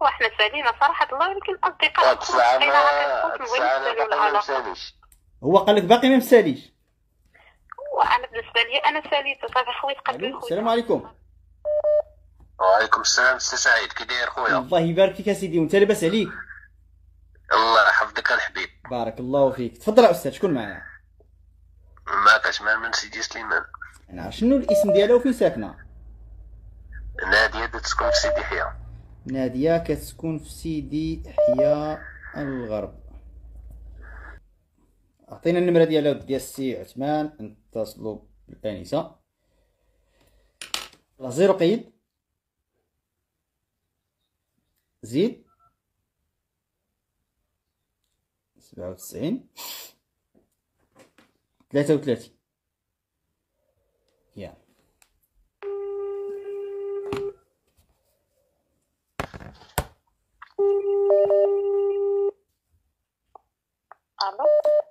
واحنا سالينا صراحه الله يمكن الاصدقاء تسعه هو قال لك باقي ما مساليش. وانا بالنسبه لي انا ساليت صافي خويا قبل خويا. السلام عليكم. وعليكم السلام سي سعيد، كي داير خويا؟ الله يبارك فيك اسيدي، وانت لاباس عليك؟ الله يحفظك الحبيب. بارك الله فيك، تفضل يا استاذ شكون معايا؟ معاك عثمان من سيدي سليمان. نعرف شنو الاسم ديالها وفين ساكنه؟ ناديه تسكن في سيدي يحيى. ناديه كتسكن في سيدي يحيى الغرب. اعطينا النمره ديالها ديال السي عثمان نتصلوا بالانسه. لا زيرو قيد زيد 97 33. يا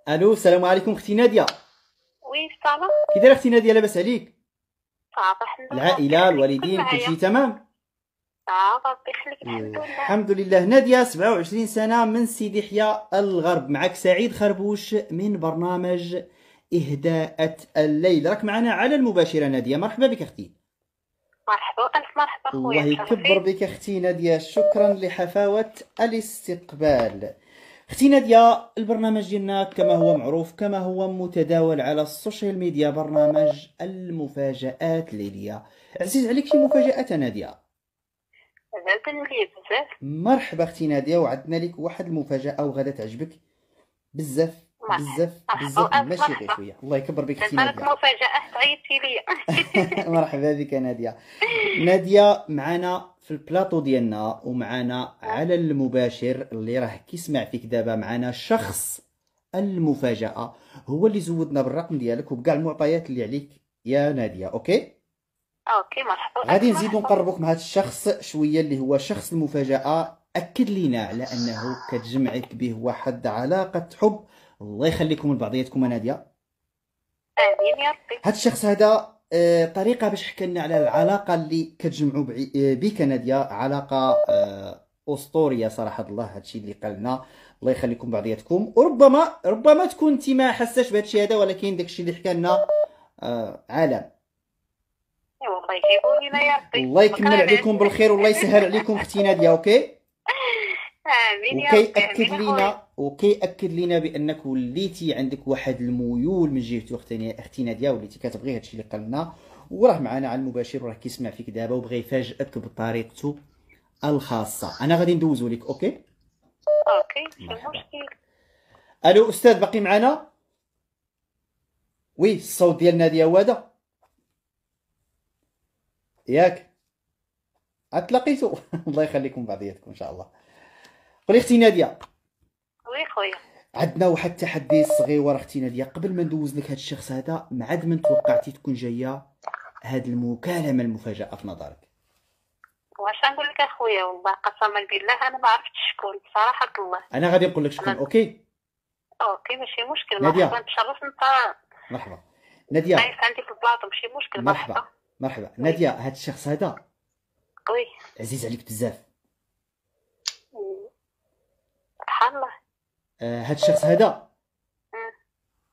الو الو السلام عليكم اختي ناديه. وي السلام، كي دايره اختي ناديه؟ لاباس عليك؟ صافي الحمد لله. العائله الوالدين كلشي تمام؟ الحمد لله. ناديه 27 سنه من سيدي يحيى الغرب. معك سعيد خربوش من برنامج إهداءة الليل. راك معنا على المباشره ناديه، مرحبا بك اختي. مرحبا الف مرحبا خويا، الله يكبر بك اختي ناديه، شكرا لحفاوه الاستقبال. اختي ناديه البرنامج ديالنا كما هو معروف كما هو متداول على السوشيال ميديا برنامج المفاجات الليليه. عزيز عليك شي مفاجات ناديه؟ بزاف. مرحبا اختي ناديه، وعدنا لك واحد المفاجاه وغادا تعجبك بزاف بزاف بزاف، ماشي غير شويه. الله يكبر بك اختي ناديه، مفاجاه عيطتي ليا. مرحبا بك ناديه. ناديه معنا في البلاطو ديالنا ومعنا على المباشر اللي راه كيسمع فيك دابا. معنا شخص المفاجاه هو اللي زودنا بالرقم ديالك وبكاع المعطيات اللي عليك يا ناديه. اوكي اوكي مرحبا، غادي نزيدو نقربوك مع هذا الشخص شويه اللي هو شخص المفاجاه. اكد لينا على انه كتجمعك به واحد علاقه حب، الله يخليكم لبعضياتكم ناديه. امين يا ربي. هذا الشخص هذا طريقه باش حكى لنا على العلاقه اللي كتجمعوا بك ناديه، علاقه اسطوريه صراحه الله. هذا الشيء اللي قال لنا، الله يخليكم بعضياتكم. وربما تكون انت ما حساش بهذا الشيء هذا، ولكن داك الشيء اللي حكى لنا عالم. الله يجيبوني لنا يا ربي، الله يكمل عليكم بالخير والله يسهل عليكم اختي ناديه. اوكي امين يا ربي. وكيأكد لينا بانك وليتي عندك واحد الميول من جهته اختي ناديه، وليتي كتبغي هادشي اللي قال لنا، وراه معنا على المباشر وراه كيسمع فيك دابا وبغا يفاجئك بطريقته الخاصه. انا غادي ندوزو لك. اوكي ماشي مشكل. الو استاذ باقي معنا؟ وي الصوت ديال ناديه هو هذا ياك؟ عاد تلاقيتو. الله يخليكم بعضياتكم ان شاء الله. قولي اختي ناديه. وي خويا عندنا واحد التحدي صغيور اختي ناديه قبل ما ندوز لك هذا الشخص هذا. معاد من توقعتي تكون جايه هذه المكالمه المفاجاه في نظرك؟ واش نقول لك اخويا، والله قسما بالله انا ما عرفتش شكون بصراحه الله. انا غادي نقول لك شكون. اوكي ماشي مشكل. مرحبا نتشرف نتا. مرحبا ناديه. عايش عندي في البلاطو ماشي مشكل. مرحبا ناديه. هاد الشخص هذا وي عزيز عليك بزاف سبحان الله. هاد الشخص هذا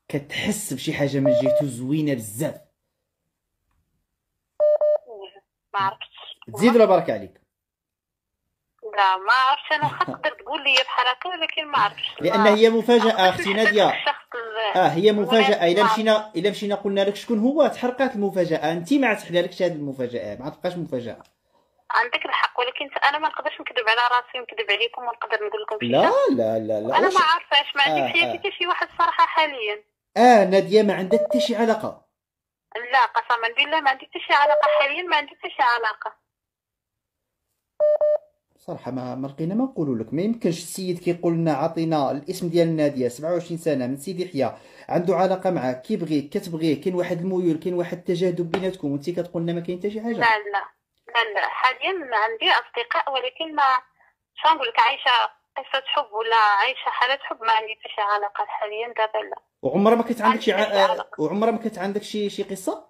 كتحس بشي حاجه من جهته زوينه بزاف. ما عرفتش تزيد ولا بارك عليك؟ لا ما عرفتش انا، واخا تقدر تقول لي بحال هكا ولكن ما عرفتش لان هي مفاجاه اختي ناديه. هي مفاجاه. الا مشينا قلنا لك شكون هو تحرقات المفاجاه. انت ما عاد تحلالكش هذه المفاجاه، ما عاد تبقاش مفاجاه. عندك الحق ولكن انا ما نقدرش نكذب على راسي ونكذب عليكم ونقدر نقول لكم لا لا لا لا. انا ما عارفاش، ما عندي في حياتي حتى شي واحد صراحه حاليا. ناديه ما عندها حتى شي علاقه؟ لا قسما بالله ما عندي حتى شي علاقه حاليا، ما عندي حتى شي علاقه صراحه. ما لقينا ما نقولوا لك. ما يمكنش السيد كيقول لنا عطينا الاسم ديال ناديه 27 سنه من سيدي يحيى، عنده علاقه معاك، كيبغيك كتبغيه، كاين واحد الميول كاين واحد التجاذب بيناتكم، وانت كتقول لنا ما كاين حتى شي حاجه. لا حاليا عندي اصدقاء ولكن ما شنقول لك عايشه قصه حب ولا عايشه حاله حب، ما عندي حتى شي علاقه حاليا دابا. لا وعمرها ما كانت عندك شي وعمرها ما كانت عندك شي قصه؟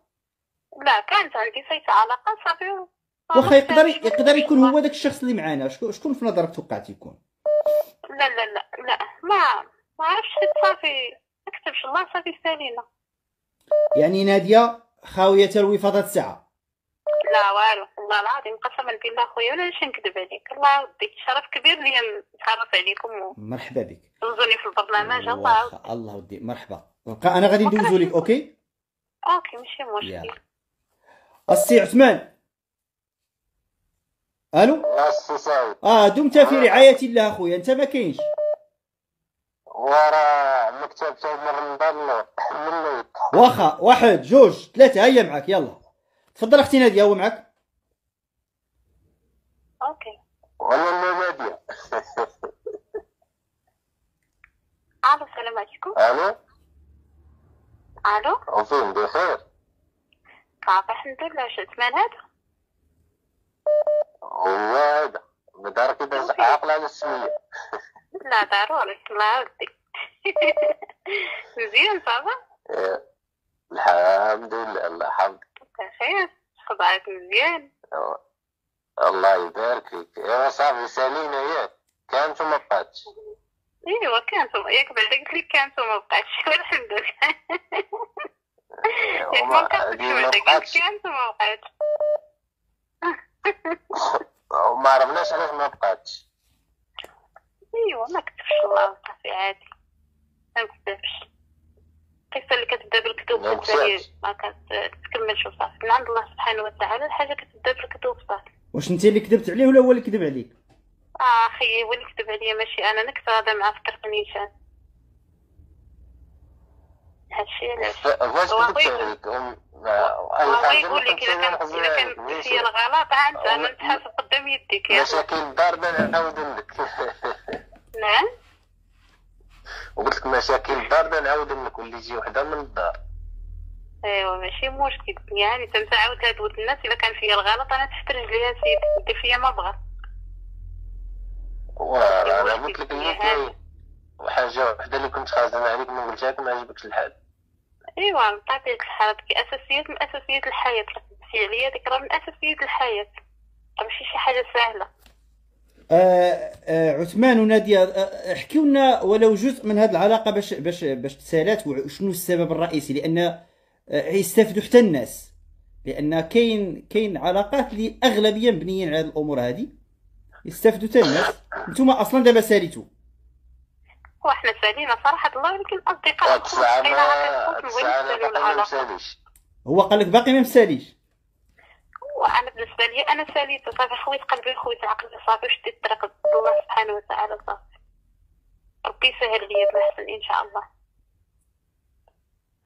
لا كانت عندي شي علاقه صافي واخا يقدر يكون هو داك الشخص اللي معانا، شكون في نظرك توقع تيكون؟ لا لا لا لا ما عرفتش، صافي ما كتبش الله، صافي سالينا. يعني ناديه خاويه الوفاضه الساعه؟ لا والو والله العظيم قسما بالله خويا ولا نمشي نكذب عليك، الله يوديك شرف كبير ليا نتعرف عليكم. مرحبا بك، دوزوني في البرنامج. الله يوديك، مرحبا. انا غادي ندوزو لك. اوكي اوكي ماشي مشكل. السي عثمان، الو. دمت في رعايه الله اخويا، انت ما كاينش ورا المكتب تاع رمضان مني. واخا، واحد جوج ثلاثه هيا معاك، يلا تفضل اختي ناديه، هو معاك. اوكي والله ناديه. الو السلام عليكم. الو الو عفوا بخير؟ صافي الحمد لله. واش عثمان هذا؟ هو هذا بدارك داز عاقله على السميه. لا ضروري الله يوديك. مزيان صافا؟ الحمد لله الله يحفظك. بخير صباحك مزيان؟ الله يبارك فيك. ايوا صافي سالينا ياك، كانت وما بقاتش؟ ايوا كانت، ياك بعدا قلت لك كانت وما بقاتش، والحمد لله. ياك ما بقاتش، بعدا قلت كانت وما بقاتش. وما عرفناش علاش ما بقاتش. ايوا ما كتبش الله صافي عادي، ما كتبش القصه اللي كتبدا بالكذوب ما كتكملش وصافي، من عند الله سبحانه وتعالى الحاجه كتبدا بالكذوب صافي. واش انت اللي كذبت عليه ولا هو اللي كذب عليك؟ اخي هو اللي كذب عليا ماشي انا، انا كنت هذا مع فكرت نيشان هادشي علاش هو يقول لك اذا كان قلت لي الغلط عاد انا نتحاسب قدام يديك. مشاكل الدار نعاود لك. نعم وقلت لك مشاكل الدار نعاود لك، واللي يجي وحده من الدار. ايوا ماشي مشكل، يعني تنسى عاود لهاد الناس اذا كان فيا الغلط انا تحت رجليها سيدي، دير فيا ما بغات. وراه انا قلت لك الناس وحاجه وحده اللي كنت خازن عليك ما قلتها لك ما عجبكش الحال. ايوا نعطيك الحال هذيك اساسيات من اساسيات الحياه، تمشي عليا هذيك راه من اساسيات الحياه، ماشي شي حاجه سهله. عثمان وناديه احكيوا لنا ولو جزء من هذه العلاقه باش تسالات، وشنو السبب الرئيسي لان يستافدوا حتى الناس، لان كاين علاقات اللي اغلبيه مبنيين على هذه الامور هذه يستافدوا حتى الناس. نتوما اصلا دابا ساليتوا وحنا سالينا صراحه الله، ولكن الاصدقاء ما مساليش. هو قال لك باقي ما مساليش؟ وانا بالنسبه لي انا ساليت صافي، خويت قلبي خويت عقلي صافي، وشديت الطريق الله سبحانه وتعالى صافي، ربي يسهل لي بالحسن ان شاء الله.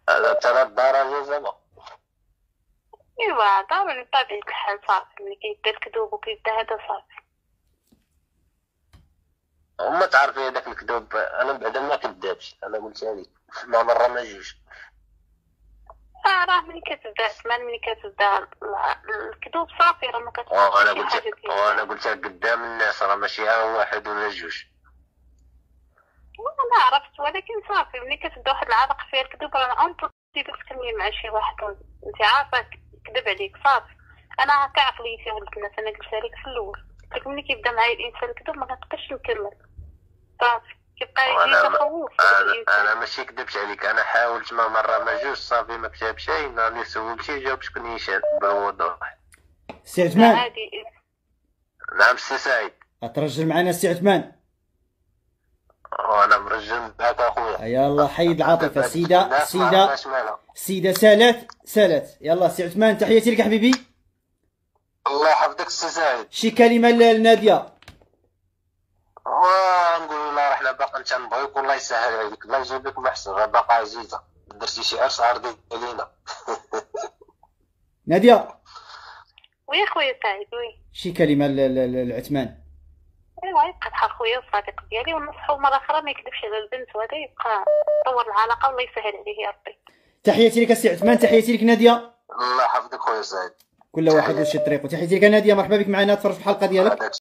انا ترى الدرجه زعما ايوا ضروري بطبيعه الحال صافي، ملي كيبدا الكذوب وكيبدا هذا صافي هما تعرفي هذاك الكذوب. انا بعدا ما كذابش، انا قلت لك ما مره ما جوج. راه ملي كتبدا عثمان ملي كتبدا الكذوب صافي راه ما كتبقاش. وانا قلت لك قدام الناس راه ماشي ها واحد ولا جوج. انا عرفت، ولكن صافي ملي كتبدا واحد العلاقه فيها الكذوب راه امبوسيبل تكملي مع شي واحد، انت عارفه كذب عليك صافي. انا هكا عقليتي ولد الناس، انا قلتها لك في الاول، قلت لك ملي كيبدا معايا الانسان الكذوب ما كنقدرش نكمل صافي، أنا ماشي كذبت عليك، أنا حاولت ما مرة ما جوج صافي ما كتبش أي، نهار سولتي جاوبتك نيشان بالوضوح. سي عثمان. نعم سي سعيد. غترجل معنا سي عثمان؟ وأنا مرجل معاك أخويا. يلا حيد العاطفة. سيدة سالات. يلا سي عثمان تحياتي لك حبيبي. الله يحفظك سي سعيد. شي كلمة لنادية. ونقول لها رحلة باقا تنبغيك والله يسهل عليك، ما نجيبك ما حسن، راه باقا عزيزة، درتي شي عرس عرضي علينا. نادية. وي خويا سعيد وي. شي كلمة لعثمان. ايوا يبقى بحال خويا الصديق ديالي، ونصحو مرة أخرى ما يكذبش على البنت، وهذا يبقى طور العلاقة والله يسهل عليه يا ربي. تحياتي لك السي عثمان، تحياتي لك نادية. الله يحفظك خويا سعيد. كل واحد وشي طريقو، تحياتي لك نادية، مرحبا بك معنا، تفرج في الحلقة ديالك.